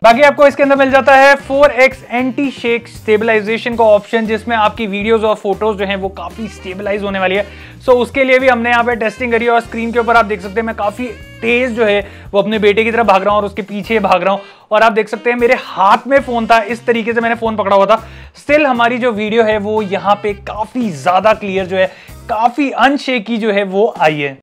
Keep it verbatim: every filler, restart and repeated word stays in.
बाकी आपको इसके अंदर मिल जाता है four X anti shake stabilisation का ऑप्शन, जिसमें आपकी वीडियोस और फोटोज जो हैं वो काफी स्टेबलाइज होने वाली है। सो so, उसके लिए भी हमने यहाँ पे टेस्टिंग करी है और स्क्रीन के ऊपर आप देख सकते हैं मैं काफी तेज जो है वो अपने बेटे की तरफ भाग रहा हूँ और उसके पीछे भाग रहा हूँ और आप देख सकते हैं मेरे हाथ में फोन था, इस तरीके से मैंने फोन पकड़ा हुआ था। स्टिल हमारी जो वीडियो है वो यहाँ पे काफी ज्यादा क्लियर जो है, काफी अनशेकी जो है वो आई है।